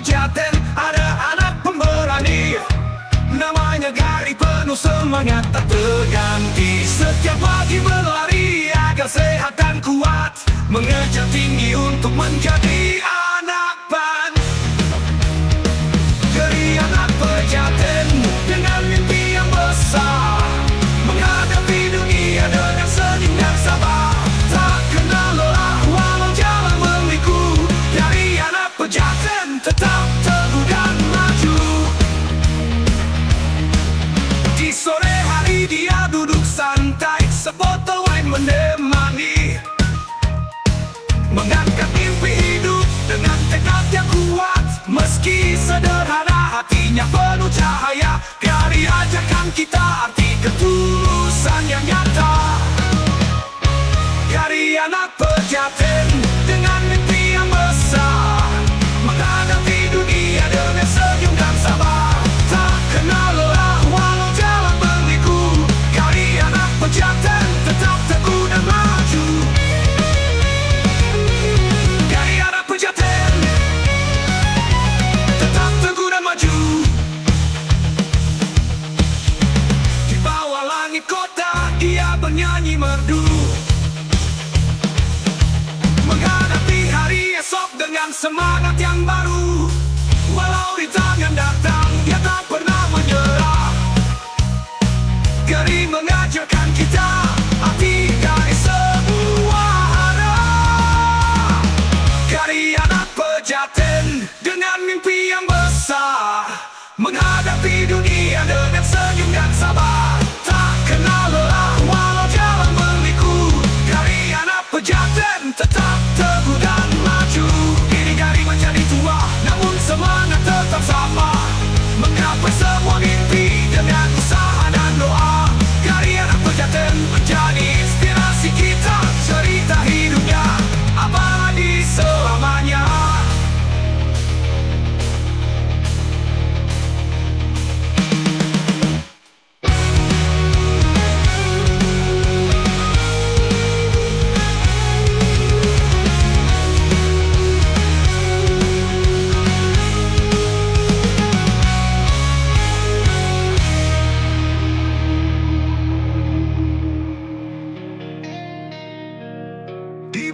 Pejaten ada anak pemberani, namanya Gary penuh semangat tak terganti. Setiap pagi berlari agar sehat dan kuat, mengejar tinggi untuk menjadi anak PAN. Gary anak Pejaten dengan mimpi yang besar, menghadapi dunia dengan senyum dan sabar. Tak kenal lelah walau jalan meliku, Gary anak Pejaten tetap teguh dan maju. Di sore hari dia duduk santai, sebotol wine menemani, mengangkat mimpi hidup dengan tekad yang kuat. Meski sederhana hatinya penuh cahaya, Gary ajarkan kita arti ketulusan yang nyata. Gary anak Pejaten dengan mimpi yang besar, menghadapi dunia dengan senyum dan sabar. Tak kenal lelah walau jalan berliku, Gary anak Pejaten tetap teguh dan maju. Gary anak Pejaten tetap teguh dan maju. Di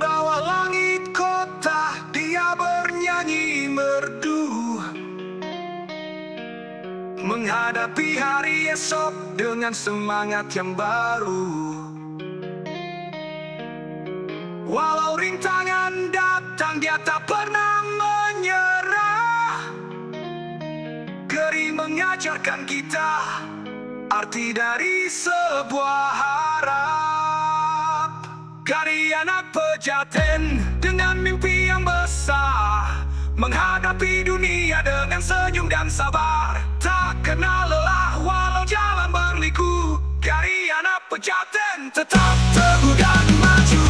bawah langit kota dia bernyanyi merdu, dengan semangat yang baru. Walau rintangan datang dia tak pernah menyerah. Gary mengajarkan kita arti dari semua arah. Gary anak Pejaten dengan mimpi yang besar, menghadapi dunia dengan senyum dan sabar. Tak kenal lelah walau jalan berliku, Gary anak Pejaten tetap teguh dan maju.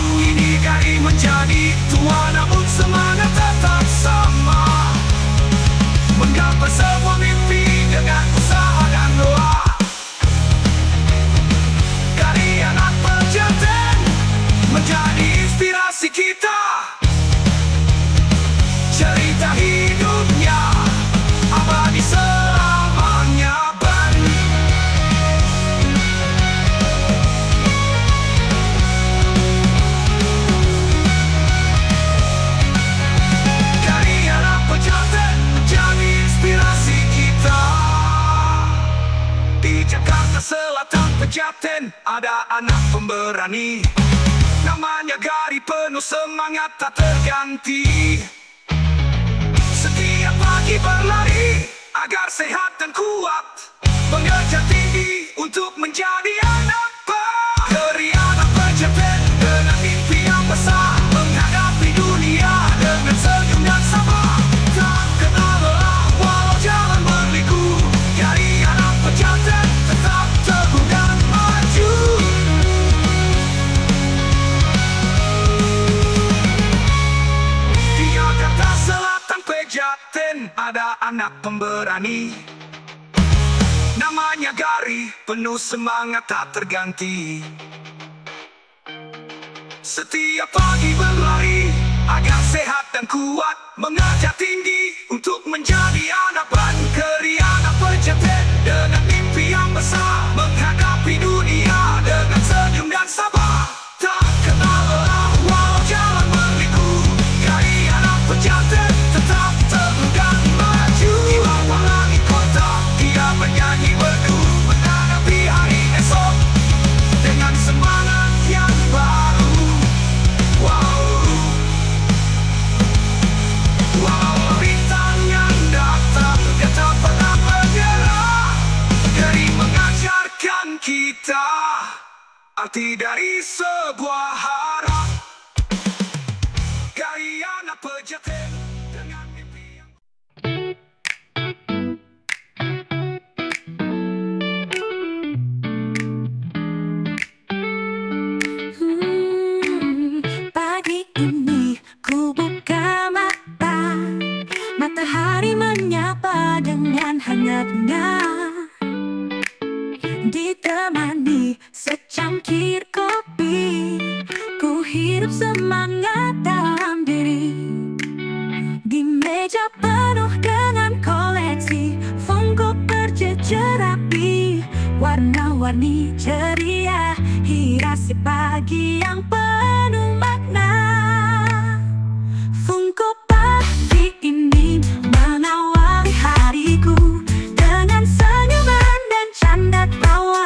Menjadi tua, namun semangat tetap sama, menggapai semua mimpi dengan usaha dan doa. Gary anak Pejaten menjadi inspirasi kita, cerita hidupnya abadi selamanya. Menghadapi hari esok dengan semangat yang baru. Walau rintangan datang dia tak pernah menyerah. Gary mengajarkan kita arti dari sebuah harap. Gary anak Pejaten dengan mimpi yang besar, menghadapi dunia dengan senyum dan sabar. Tak kenal lelah walau jalan berliku, Gary anak Pejaten tetap teguh dan maju. Ini Gary menjadi tua namun semangat tetap sama, menggapai semua mimpi dengan usaha dan doa. Gary anak Pejaten menjadi inspirasi kita, cerita hidupnya abadi selamanya. Ban Gary anak Pejaten menjadi inspirasi kita. Di Jakarta Selatan Pejaten ada anak pemberani, namanya Gary penuh semangat tak terganti. Setiap pagi berlari agar sehat dan kuat, mengejar tinggi untuk menjadi anak PAN. Gary anak Pejaten dengan mimpi yang besar, menghadapi dunia dengan senyum dan sabar. Tak kenal lelah walau jalan berliku, Gary anak Pejaten tetap teguh dan maju. Di Jakarta Selatan Pejaten ada anak pemberani, namanya Gary penuh semangat tak terganti. Setiap pagi berlari agar sehat dan kuat, mengejar tinggi untuk menjadi mati dari sebuah harap gaya pejaten dengan mimpi yang... Pagi ini ku buka mata, matahari menyapa dengan hangatnya, ditemani secangkir kopi. Ku hirup semangat dalam diri, di meja penuh dengan koleksi Funko berjejer rapi, warna-warni ceria, hiasi pagi yang penuh makna. Funko pagi ini mengawali hariku dengan senyuman dan canda tawa.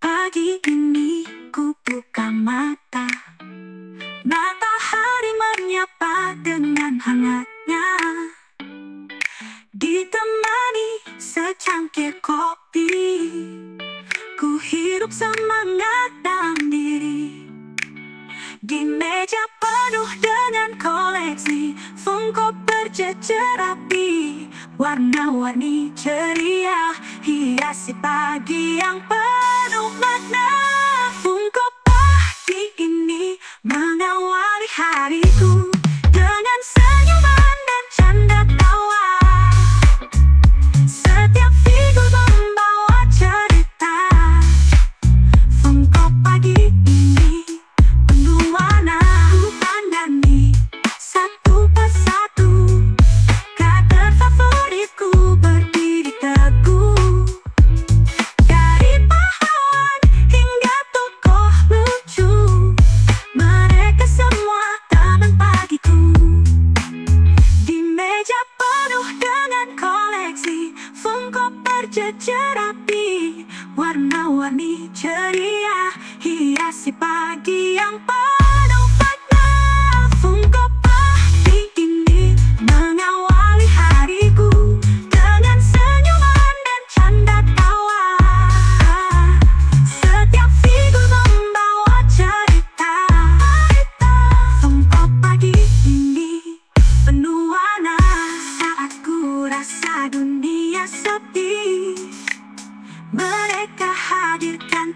Pagi ini ku buka mata, matahari menyapa dengan hangatnya, ditemani secangkir kopi. Ku hirup semangat dalam diri, di meja penuh dengan koleksi Funko berjejer rapi, warna-warni ceria, hiasi pagi yang penuh makna. Funko pagi ini mengawali hariku dengan senyuman dan canda tawa. Setiap figur membawa cerita. Funko pagi ini penuh warna, ku pandani satu persatu, kader favoritku berdiri teguh. Berjejer rapi, warna-warni ceria, hiasi pagi yang penuh makna. Funko pagi ini mengawali hariku dengan senyuman dan canda tawa. Setiap figur membawa cerita. Funko pagi ini penuh warna, saat ku rasa dunia sepi, mereka hadirkan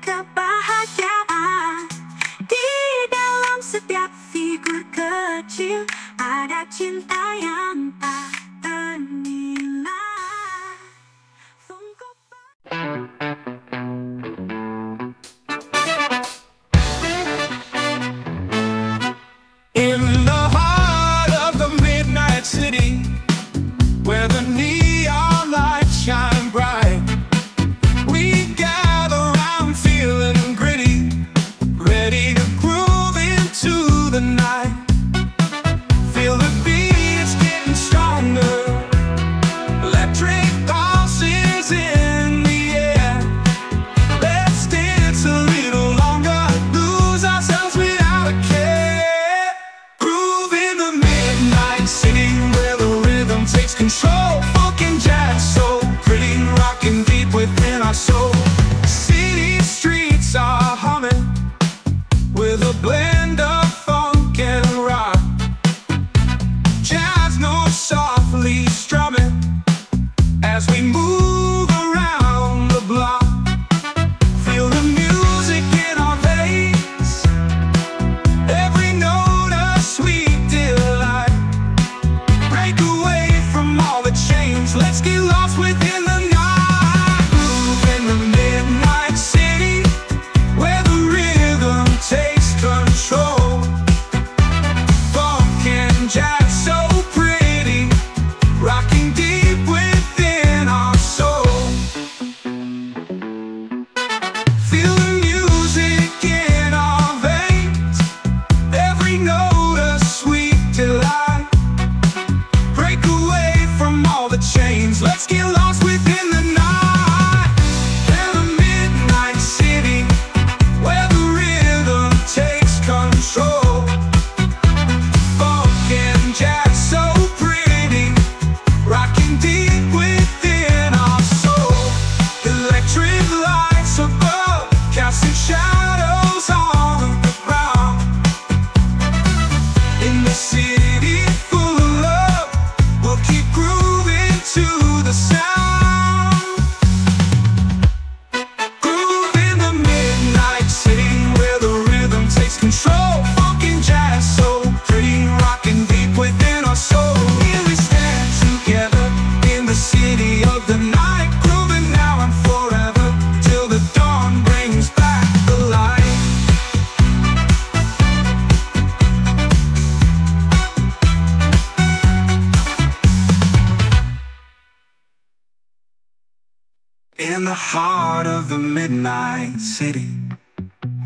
In the heart of the midnight city,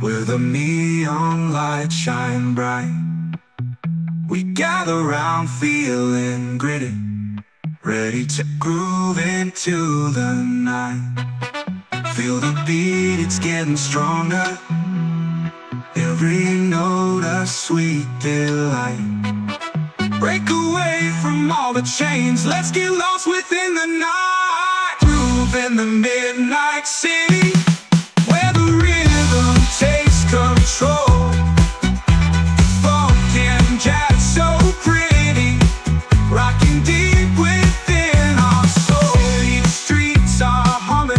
where the neon lights shine bright, we gather round feeling gritty, ready to groove into the night. Feel the beat, it's getting stronger, every note a sweet delight. Break away from all the chains, let's get lost within the night. In the midnight city, where the rhythm takes control, funk and jazz so pretty, rocking deep within our soul. City streets are humming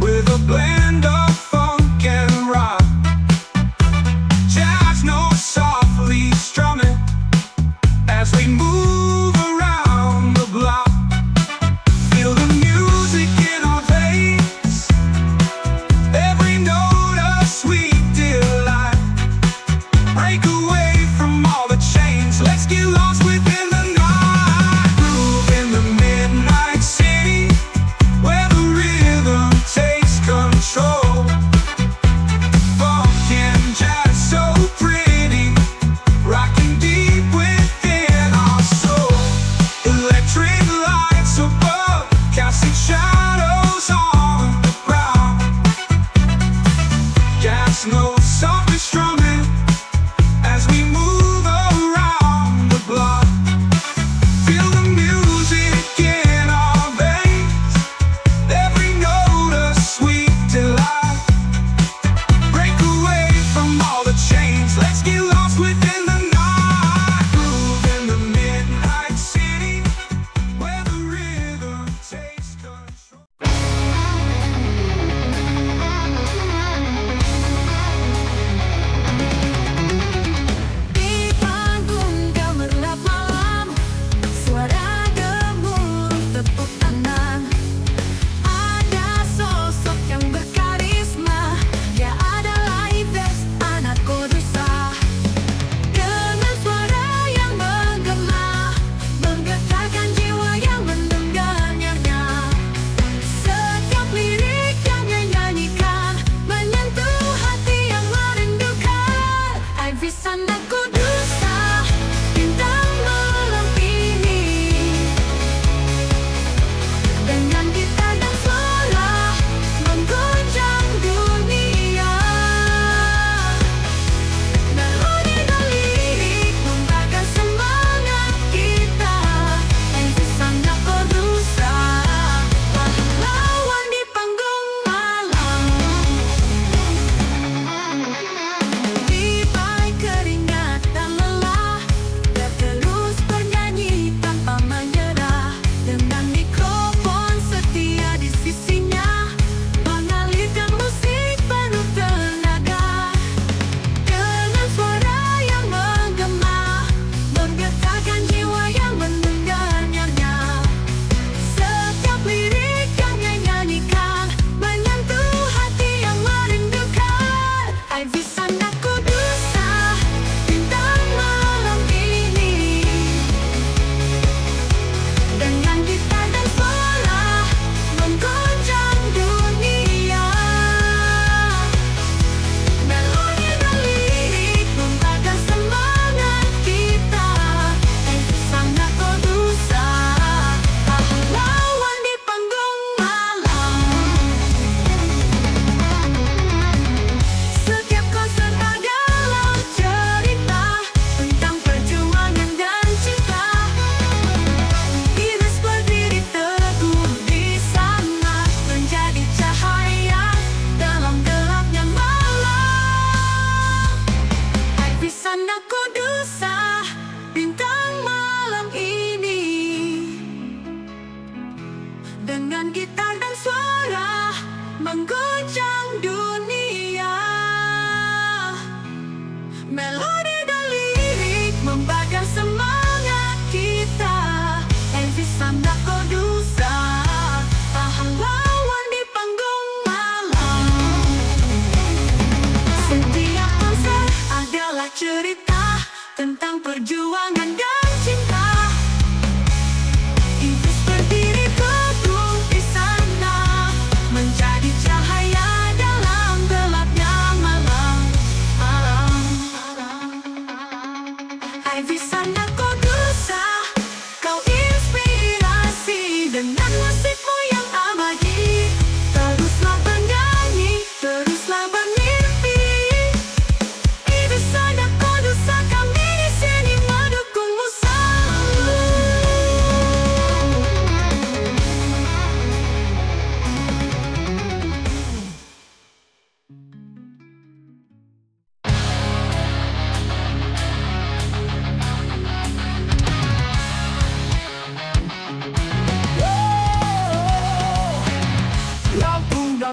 with a blend of funk and rock, jazz notes softly strumming as we move around the block. Feel the music in our veins,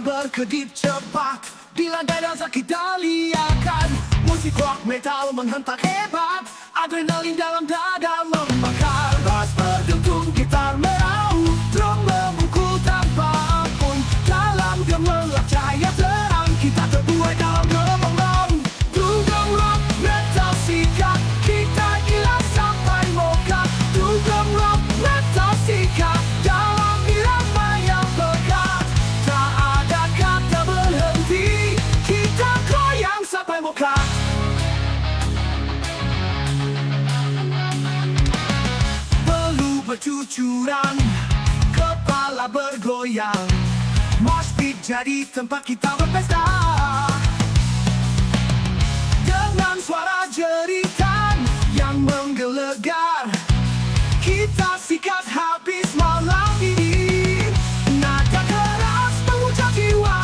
berkedip cepat. Bila dada sakit daliakan, musik rock metal menghentak hebat. Adrenalin dalam dada membakar, bass berdentum, gitar meraung, drum memukul tanpa ampun. Dalam gemerlap cahaya terang, kita terbuai dalam gelombang. Dugem rock metal sikat, kita gila sampai mokak. Dugem rock metal sikat, dalam irama yang pekat. Tak ada kata berhenti, kita goyang sampai mokak. Cucuran, kepala bergoyang, mosh pit jadi tempat kita berpesta. Dengan suara jeritan yang menggelegar, kita sikat habis malam ini. Nada keras mengucap jiwa,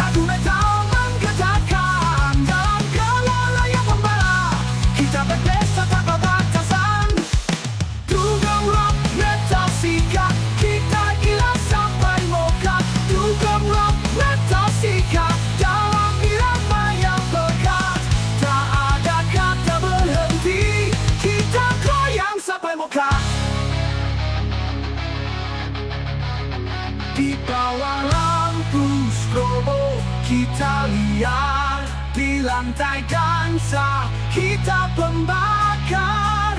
lagu metal menggetarkan. Dalam gelora yang membara, kita berpesta tanpa batasan. Dugem rock metal sikat, kita gila sampai mokak. Dugem rock metal sikat, dalam irama yang pekat. Tak ada kata berhenti, kita goyang sampai mokak. Di bawah lampu strobo kita liar, di lantai dansa kita pembakar.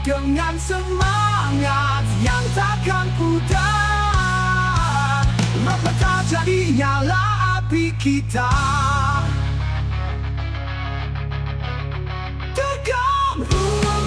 Dengan semangat yang takkan pudar, memetar jadi nyala api kita. Dugem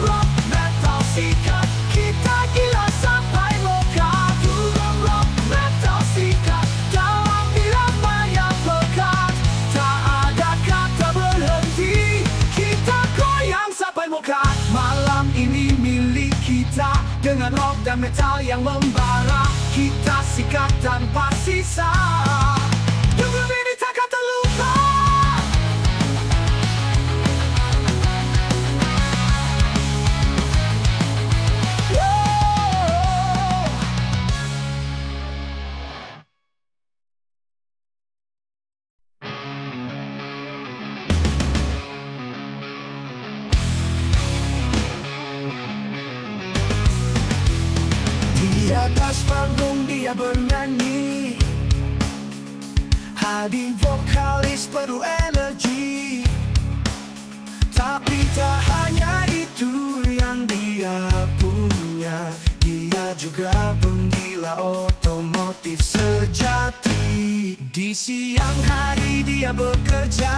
rock metal sikat, kita gila sampai mokak. Dugem rock metal sikat, dalam irama yang pekat. Tak ada kata berhenti, kita goyang sampai mokak. Malam ini milik kita, dengan rock dan metal yang membara, kita sikat tanpa sisa. Dugem ini takkan terlupa. Wow. Di atas panggung dia bernyanyi, hadir vokalis penuh energi. Tapi tak hanya itu yang dia punya, dia juga penggila otomotif sejati. Di siang hari dia bekerja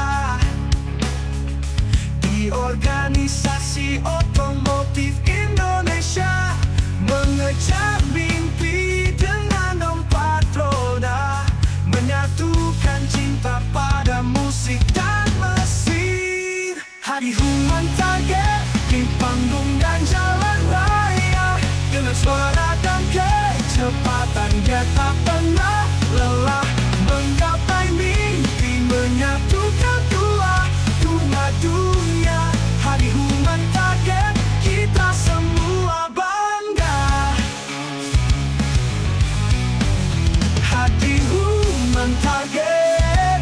di organisasi otomotif Indonesia, mengejar mimpi dengan empat roda, menyatukan cinta pada musik dan mesin. Hari Human Target di panggung dan jalan raya, dengan suara dan kecepatan dia tak pernah lelah, menggapai mimpi menyatukan dua dunia. Hari Human Target, kita semua target,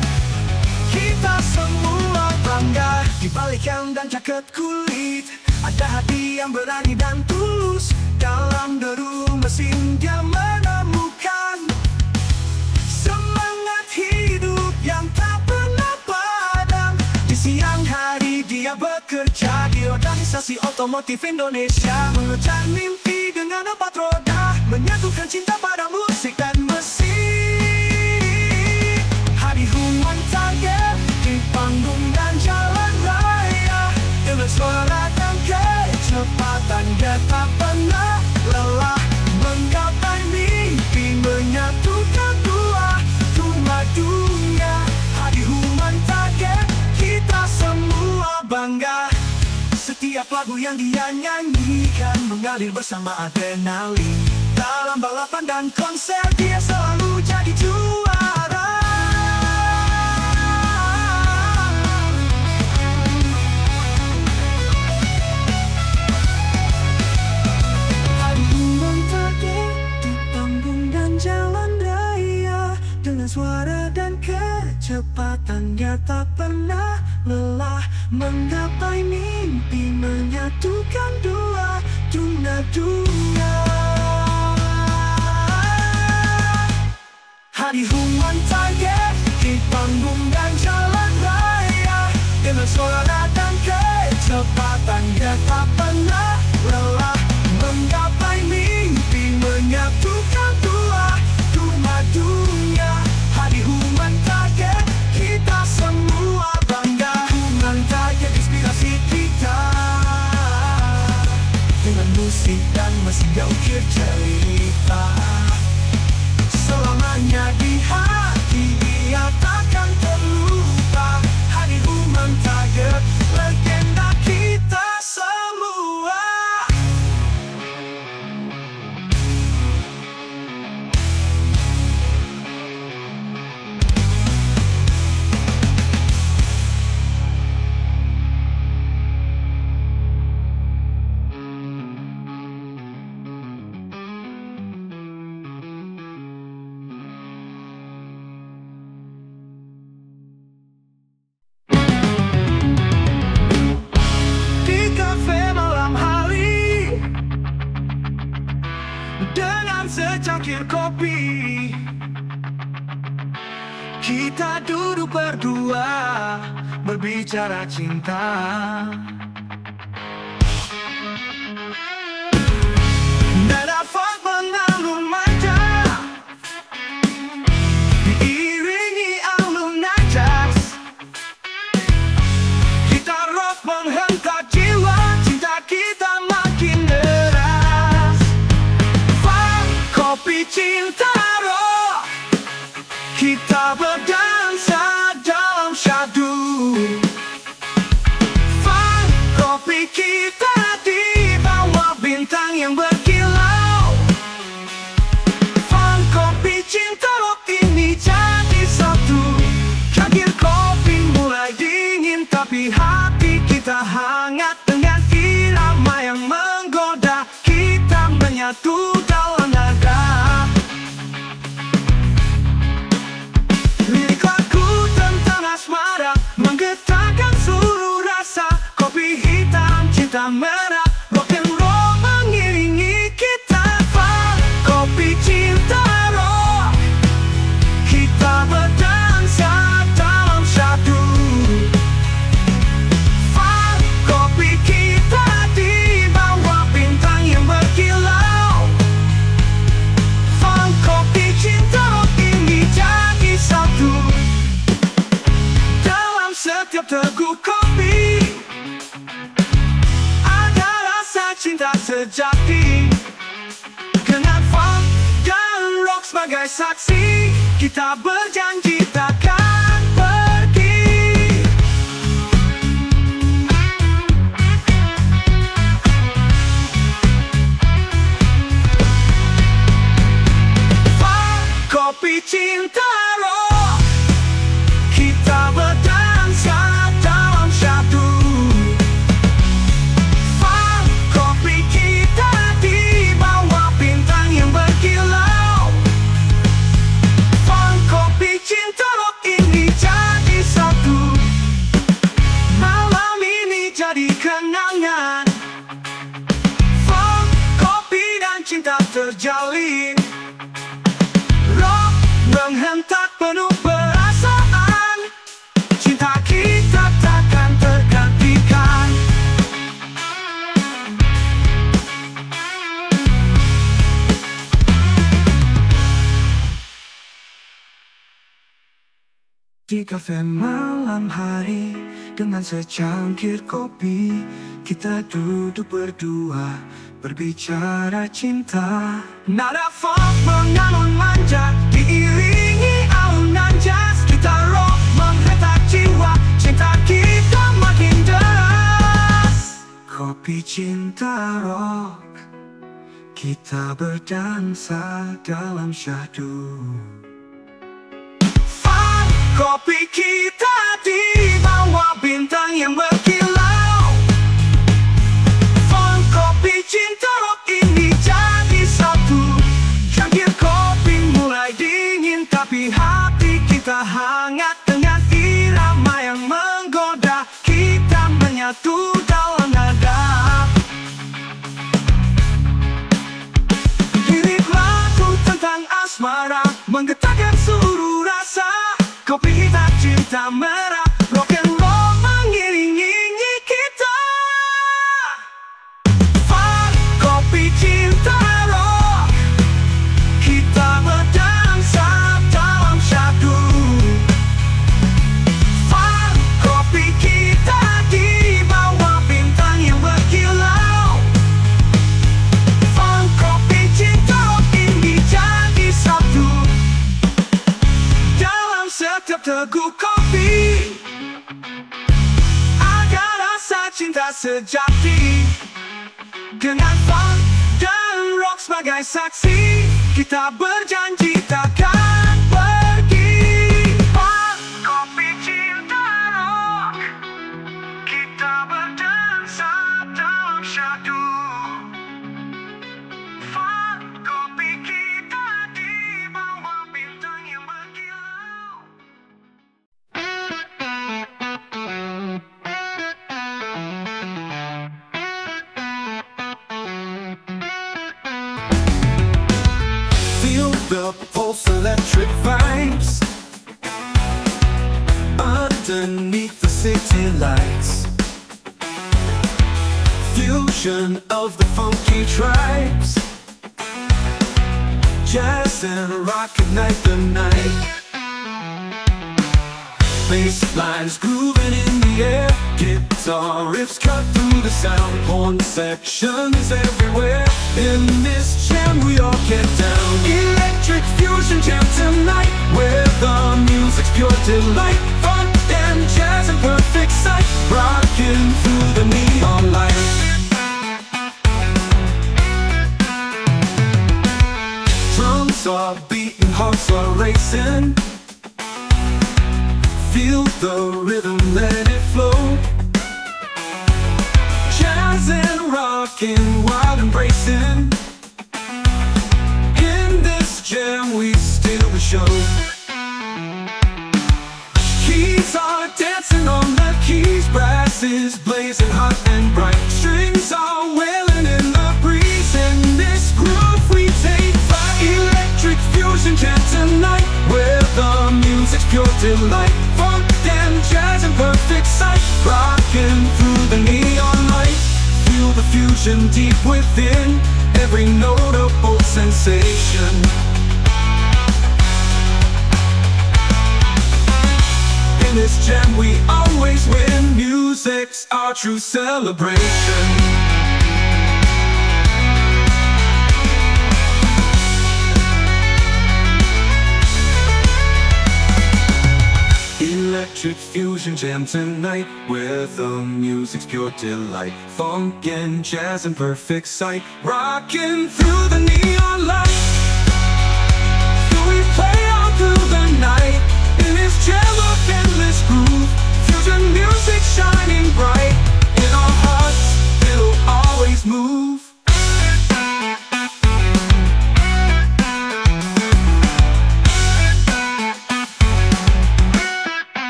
kita semua bangga. Di balik helm dan jaket kulit, ada hati yang berani dan tulus. Dalam deru mesin dia menemukan semangat hidup yang tak pernah padam. Di siang hari dia bekerja di organisasi otomotif Indonesia, mengejar mimpi dengan empat roda, menyatukan cinta pada musik dan mesin. Target di panggung dan jalan raya, dengan suara dan kecepatan dia tak pernah lelah, menggapai mimpi menyatukan dua dunia. Hari Human Target, kita semua bangga. Setiap lagu yang dia nyanyikan mengalir bersama adrenalin. Dalam balapan dan konser dia selalu jadi juara. Suara dan kecepatannya tak pernah lelah, menggapai mimpi menyatukan dua dunia. Hari human target di panggung dan jalan raya, dengan suara dan kecepatannya tak pernah lelah, menggapai mimpi menyatukan dua dunia. Hari human target kita semua bangga, human target inspirasi kita, dengan musik dan mesin gaukir cerita. Selamanya di hati ia takkan terlupa, hari human target legenda kita semua. Secangkir kopi, kita duduk berdua berbicara cinta. Nada funk mengalun manja, diiringi alun najas, gitar rock menghentak jiwa, cinta kita makin kopi cinta roh. Kita berdansa dalam syadu, fun kopi kita di bawah bintang yang berkilau. Fun kopi cinta roh ini jadi satu. Cangkir kopi mulai dingin, tapi hati kita hangat dengan irama yang menggoda. Kita menyatu dalam menggetarkan seluruh rasa, kopi hitam cinta merah, rock and roll mengiringi kita. Fun kopi cinta rock, kita berdansa dalam syadu. Fun kopi kita di bawah bintang yang berkilau. Fun kopi cinta rock ini jadi satu. Setiap teguk kopi ada rasa cinta sejati. Dengan funk dan rock sebagai saksi, kita berjanji takkan pergi. Funk kopi cinta rock, kita berdansa dalam syadu. Fun kopi kita di bawah bintang yang berkilau. Fun kopi cinta rock ini jadi satu. Malam ini jadi kenangan, fun kopi dan cinta terjalin. Rock menghentak penuh perasaan, cinta kita takkan tergantikan. Di kafe malam hari, dengan secangkir kopi, kita duduk berdua berbicara cinta. Nada funk mengalun manja, diiringi alunan jazz, gitar rock menghentak jiwa, cinta kita makin deras. Kopi cinta rock, kita berdansa dalam syadu. Fun kopi kita di bawah bintang yang berkilau. Fun kopi cinta rock ini jadi satu. Cangkir kopi mulai dingin, tapi hati kita hangat dengan asmara, menggetarkan seluruh rasa. Kopi hitam cinta merah, rock and roll mengiringi kita. Fun, kopi cinta rock, kita berdansa dalam syadu. Fun, kopi kita di bawah bintang yang berkilau. Fun, kopi cinta rock ini jadi satu dalam setiap teguk kopi. Cinta sejati dengan fun dan rock sebagai saksi, kita berjanji takkan pergi. Fun, kopi cinta rock, kita berdansa dalam syadu. Fun, kopi kita di bawah bintang yang berkilau. The pulse, electric vibes underneath the city lights. Fusion of the funky tribes, jazz and rock ignite the night. Bass lines grooving in the air, guitar riffs cut through the sound, horn sections everywhere. In this jam we all get down. Electric fusion jam tonight, where the music's pure delight. Fun and jazz in perfect sight, rocking through the neon lights. Drums are beating, hearts are racing. Feel the rhythm, let it flow. Jazz and rockin', wild embracing. In this jam we still show. Keys are dancing on the keys, brass is blazing hot and bright. Strings are wailing in the breeze, in this groove we take flight. Electric fusion jam tonight, where the music's pure delight. Funk and jazz in perfect sight, rocking through the neon light. Feel the fusion deep within, every notable sensation. In this jam we always win, music's our true celebration. Electric fusion jam tonight, where the music's pure delight. Funk and jazz in perfect sight, rocking through the neon light. So we play all through the night, in this jam of endless groove. Fusion music shining bright, in our hearts it'll always move.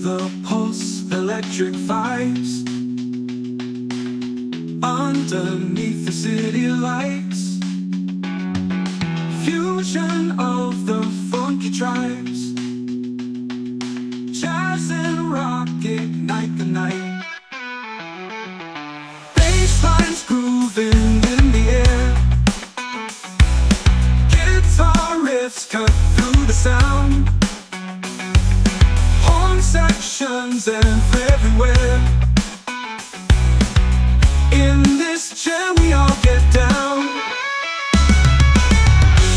The pulse, electric vibes underneath the city lights. Fusion of the funky tribes, jazz and rock ignite the night. Bass lines grooving in the air, guitar riffs cut through the sound. Sections everywhere, in this jam we all get down.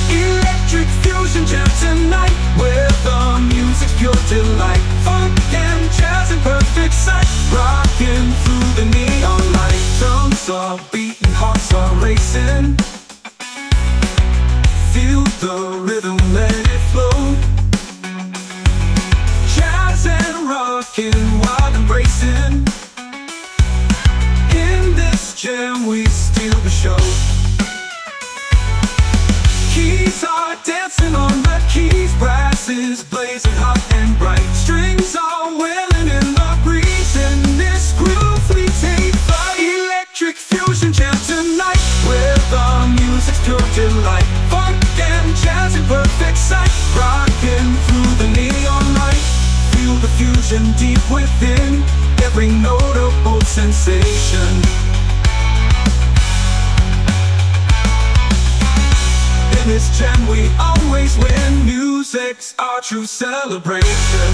Electric fusion jam tonight, where the music's pure delight. Funk and jazz in perfect sight, rocking through the neon light. Drums are beating, hearts are racing. Feel the rhythm, let it flow. Wild embracing, in this jam we steal the show. Keys are dancing on the keys, brass is blazing hot and bright. Strings are wailing in the breeze, in this groove we take flight. every notable sensation. In this jam we always win, music's our true celebration.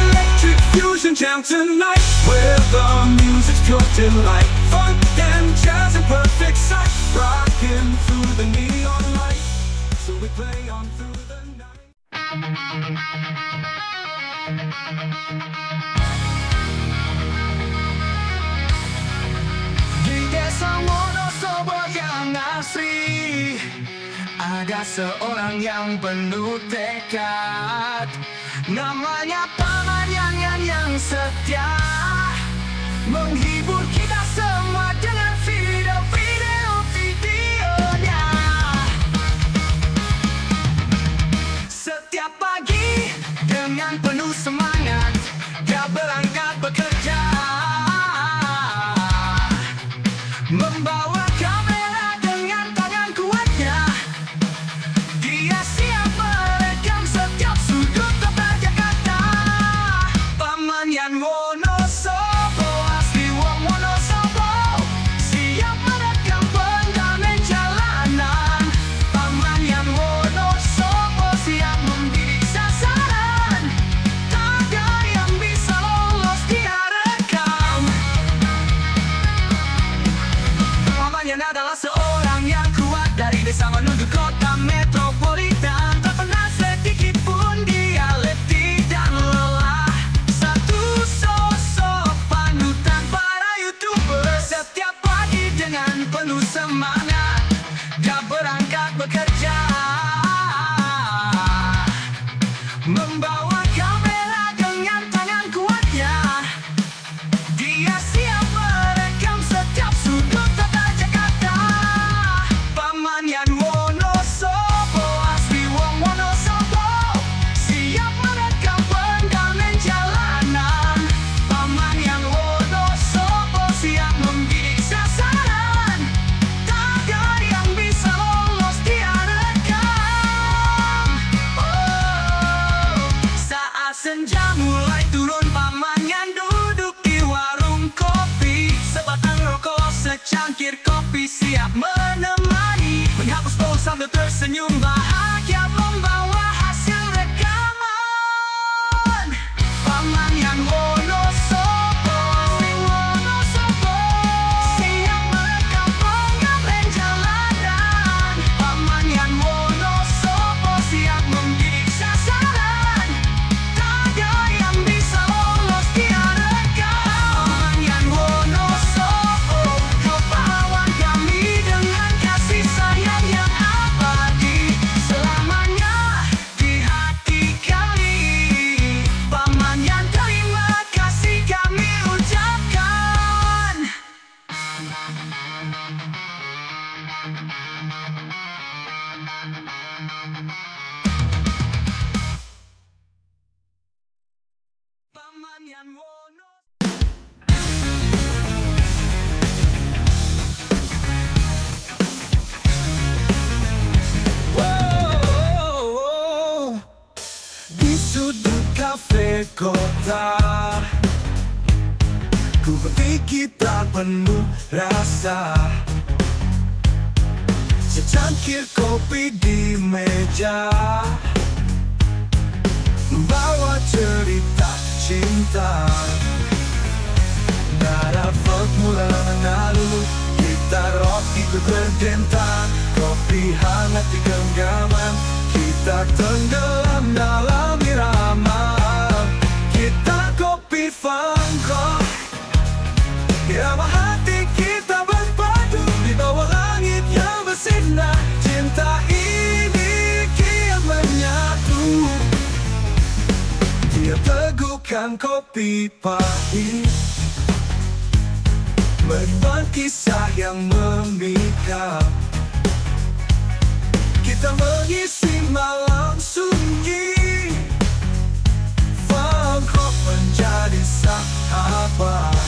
Electric fusion jam tonight, where the music's pure delight. Funk and jazz in perfect sight, rocking through the neon light. So we play on through the night. Di desa Wonosobo yang asri, ada seorang yang penuh tekad. Namanya Paman Yangan yang setia, menghibur kita semua dengan video-videonya. Setiap pagi dengan penuh semangat dia berangkat bekerja, membawa kamera dengan tangan kuatnya. Dia siap merekam setiap sudut kota Jakarta. Paman Yan Wonosobo, membawa kamera dengan tangan kuatnya. Dia siap merekam setiap sudut kota Jakarta. Paman Yan Wonosobo, asli wong Wonosobo, siap merekam pengamen jalanan. Paman Yan Wonosobo siap membidik sasaran, tak ada yang bisa lolos direkam. Senja mulai turun, Paman Yan duduk di warung kopi. Sebatang rokok, secangkir kopi siap menemani. Menghapus bau sambil tersenyum bahagia, membawa hasil rekaman. Paman Yan Wonosobo, asli Wonosobo, siap merekam pengamen jalanan. Paman Yan Wonosobo siap membidik sasaran, Paman Yan Wonosobo. Di sudut kafe kota, ku berpikir tak penuh rasa. Secangkir kopi di meja, membawa cerita cinta. Nada folk mula menalu, gitar rock ikut berdentang. Kopi hangat di genggaman, kita tenggelam dalam irama. Kita kopi funk rock, irama hati kita berpadu di bawah langit yang bersinar. Cinta ini kian menyatu, dia teguhkan kopi pahit, menyimpan kisah yang memikat. Kita mengisi malam sunyi, funk rock menjadi sahabat.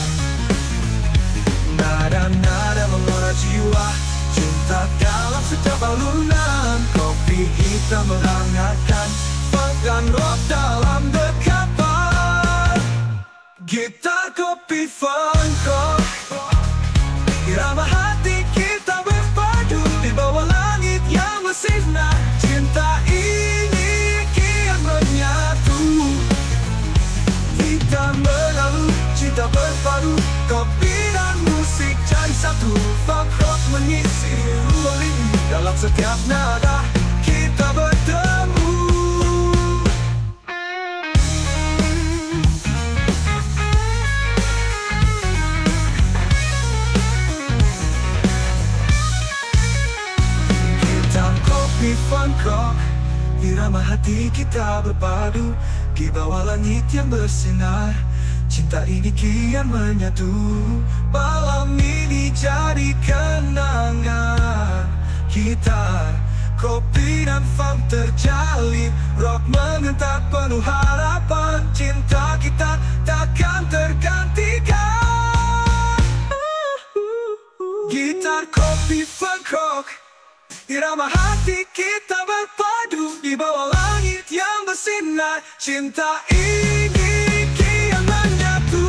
Nada-nada mengora jiwa, cinta dalam setiap alunan. Kopi hitam menghangatkan, funk dan rock dalam dekapan. Kita kopi fangkok, irama hati kita berpadu di bawah langit yang bersinar. Cinta ini kian menyatu, kita melalu cinta berpadu, kopi dan musik jadi satu. Fangkok mengisi ruang ini dalam setiap nada kita bertemu. Fangkok, irama hati kita berpadu di bawah langit yang bersinar. Cinta ini kian menyatu, malam ini jadi kenangan kita. Kopi dan funk terjalin, rock mengentak penuh harapan. Cinta kita takkan tergantikan. Gitar, kopi, fangkok, irama hati kita berpadu di bawah langit yang bersinar. Cinta ini kian menyatu.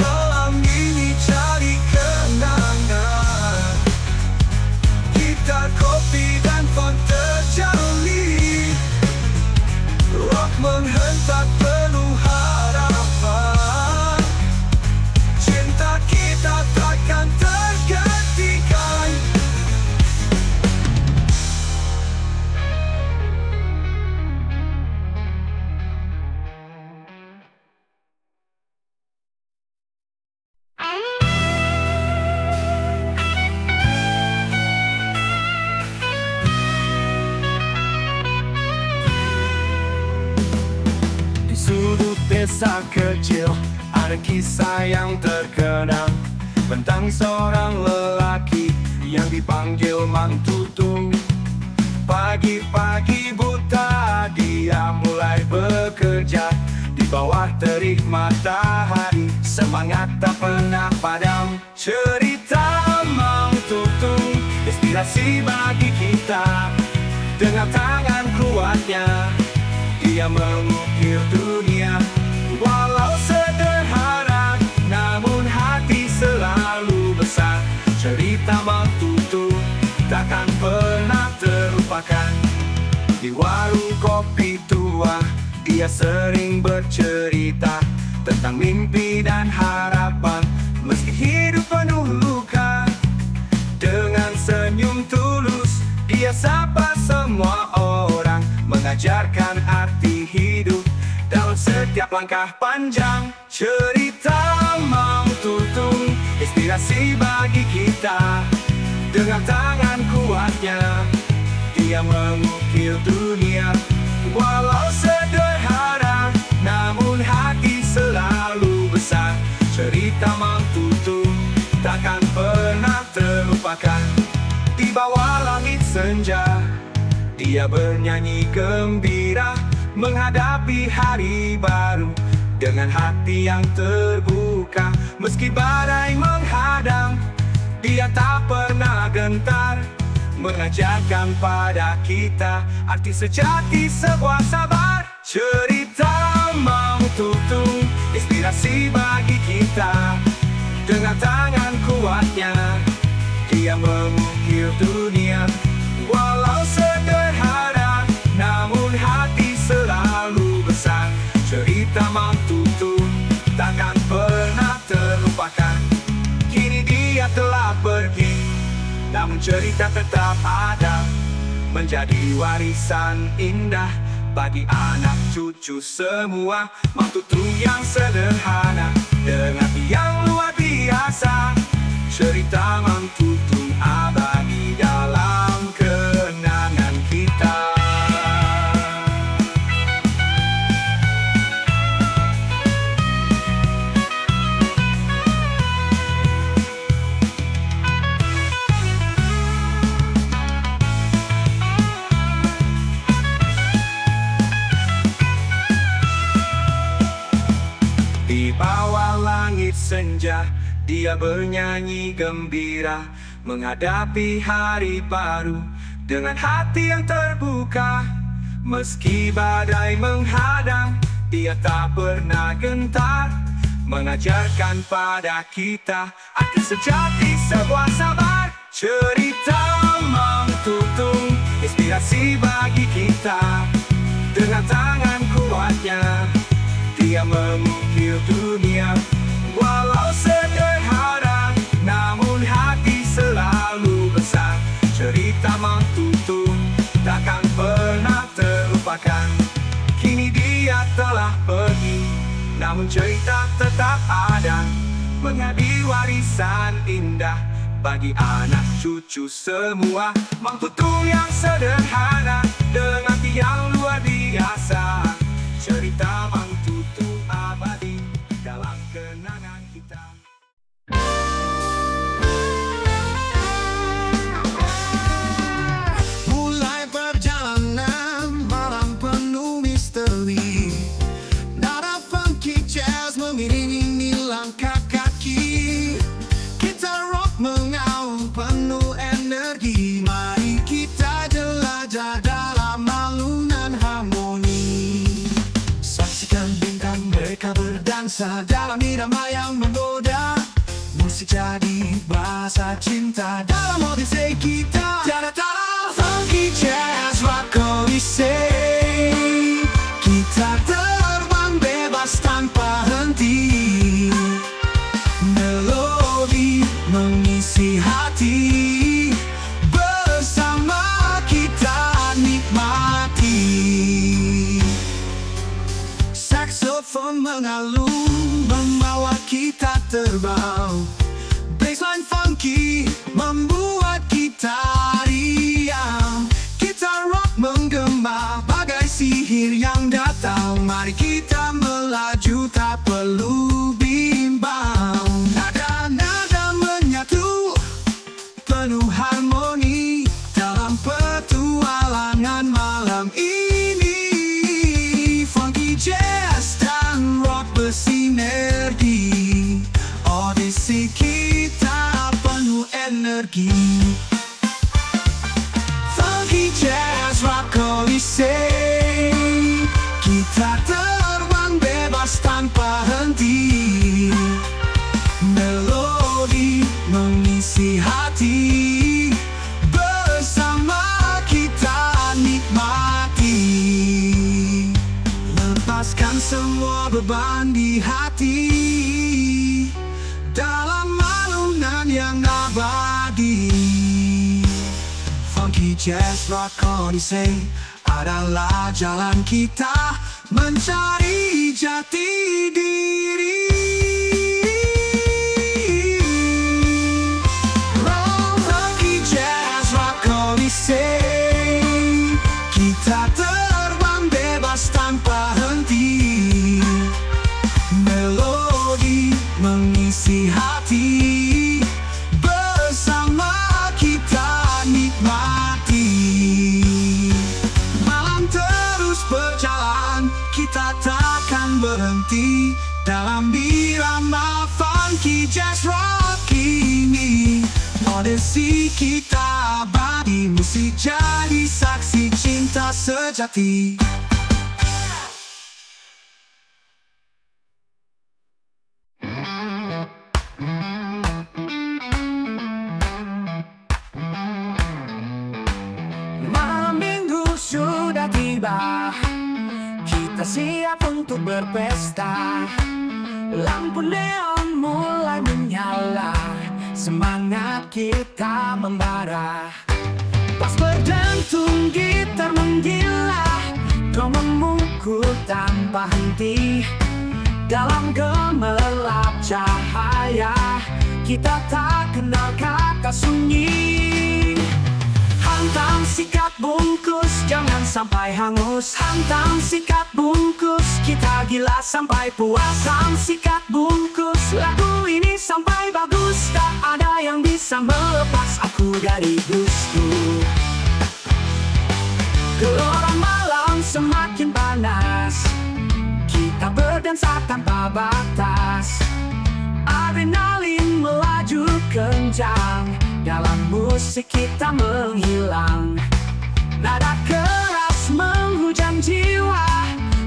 Malam ini cari kenangan. Gitar, kopi dan font terjalin, rock menghentak penuh harapan. Desa kecil ada kisah yang terkenang tentang seorang lelaki yang dipanggil Mang Tutung. Pagi-pagi buta dia mulai bekerja di bawah terik matahari, semangat tak pernah padam. Cerita Mang Tutung inspirasi bagi kita, dengan tangan kuatnya dia mengukir dunia. Walau sederhana, namun hati selalu besar. Cerita Mang Tutung takkan pernah terlupakan. Di warung kopi tua, dia sering bercerita tentang mimpi dan harapan, meski hidup penuh luka. Dengan senyum tulus, dia sapa semua orang, mengajarkan arti hidup dalam setiap langkah panjang. Cerita Mang Tutung inspirasi bagi kita, dengan tangan kuatnya dia mengukir dunia. Walau sederhana, namun hati selalu besar. Cerita Mang Tutung takkan pernah terlupakan. Di bawah langit senja, dia bernyanyi gembira menghadapi hari baru dengan hati yang terbuka. Meski badai menghadang, dia tak pernah gentar, mengajarkan pada kita arti sejati sebuah sabar. Cerita Mang Tutung inspirasi bagi kita, dengan tangan kuatnya dia mengukir dunia. Walau sederhana, namun hati selalu besar. Cerita Mang Tutung takkan pernah terlupakan. Kini dia telah pergi, namun cerita tetap ada, menjadi warisan indah bagi anak cucu semua. Mang Tutung yang sederhana, dengan yang luar biasa. Cerita Mang Tutung abadi dalam kenangan kita. Senja, dia bernyanyi gembira menghadapi hari baru dengan hati yang terbuka. Meski badai menghadang, dia tak pernah gentar, mengajarkan pada kita arti sejati sebuah sabar. Cerita Mang Tutung, inspirasi bagi kita. Dengan tangan kuatnya, dia mengukir dunia. Walau sederhana, namun hati selalu besar. Cerita Mang Tutung takkan pernah terlupakan. Kini dia telah pergi, namun cerita tetap ada, mengabdi warisan indah bagi anak cucu semua. Mang Tutung yang sederhana dengan hati yang luar biasa. Cerita Mang Tutung abadi dalam kenangan kita. Mulai perjalanan malam penuh misteri, nada funky jazz mengiringi langkah kaki. Kita rock mengaum penuh energi. Mari kita jelajah dalam alunan harmoni. Saksikan bintang mereka berdansa dalam irama yang menggoda. Musik jadi bahasa cinta dalam odisei kita. Tara-tara funky jazz rock odisei. Kita terbang bebas tanpa henti. Melodi mengisi hati. Bersama kita nikmati. Saksofon mengalun membawa kita terbang. Bassline funky membuat kita riang. Kita rock menggema bagai sihir yang datang. Mari kita melaju tak perlu bimbang. Funky jazz rock odyssey. Kita terbang bebas tanpa henti. Melodi mengisi hati. Bersama kita nikmati. Lepaskan semua beban di hati dalam alunan yang abadi. Funky jazz rock odyssey adalah jalan kita mencari jati diri. Funky jazz rock odyssey. Kita terbang bebas tanpa henti. Melodi mengisi hati. Berhenti dalam irama funky jazz rock ini. Odisei kita abadi, musik jadi saksi cinta sejati. Malam minggu sudah tiba, kita siap untuk berpesta. Lampu neon mulai menyala, semangat kita membara. Pas berdentum gitar menggila, drum memukul tanpa henti. Dalam gemerlap cahaya, kita tak kenal kata sunyi. Hantam sikat bungkus, jangan sampai hangus. Hantam sikat bungkus, kita gila sampai puas. Hantam sikat bungkus, lagu ini sampai bagus. Tak ada yang bisa melepas aku dari busku. Gelora malam semakin panas, kita berdansa tanpa batas. Adrenalin melaju kencang, dalam musik kita menghilang.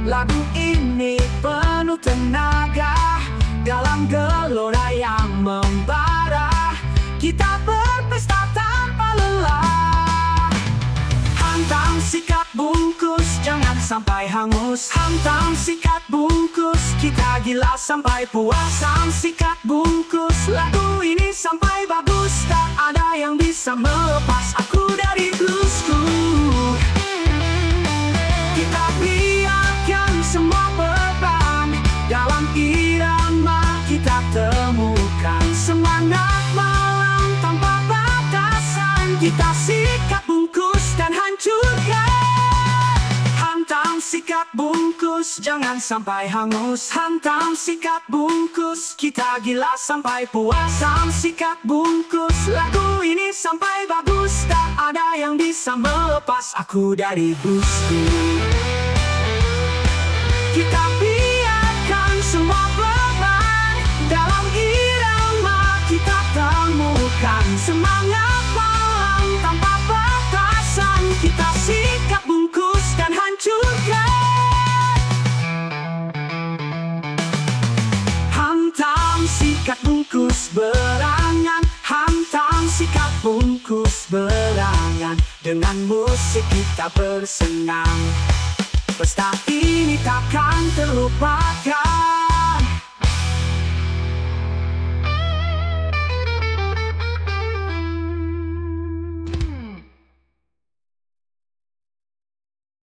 Lagu ini penuh tenaga, dalam gelora yang membara, kita berpesta tanpa lelah. Hantam sikat bungkus, jangan sampai hangus. Hantam sikat bungkus, kita gila sampai puas. Hantam sikat bungkus, lagu ini sampai bagus. Tak ada yang bisa melepas aku dari bluesku. Kita biarkan semua beban dalam irama kita temukan. Semangat malam tanpa batasan, kita sikat bungkus dan hancurkan. Hantam sikat bungkus, jangan sampai hangus. Hantam sikat bungkus, kita gila sampai puas. Hantam sikat bungkus, lagu ini sampai bagus. Tak ada yang bisa melepas aku dari bluesku. Kita biarkan semua beban dalam irama kita temukan. Semangat malam tanpa batasan, kita sikat bungkus dan hancurkan. Hantam sikat bungkus berangan, hantam sikat bungkus berangan, dengan musik kita bersenang. Pesta ini takkan terlupakan.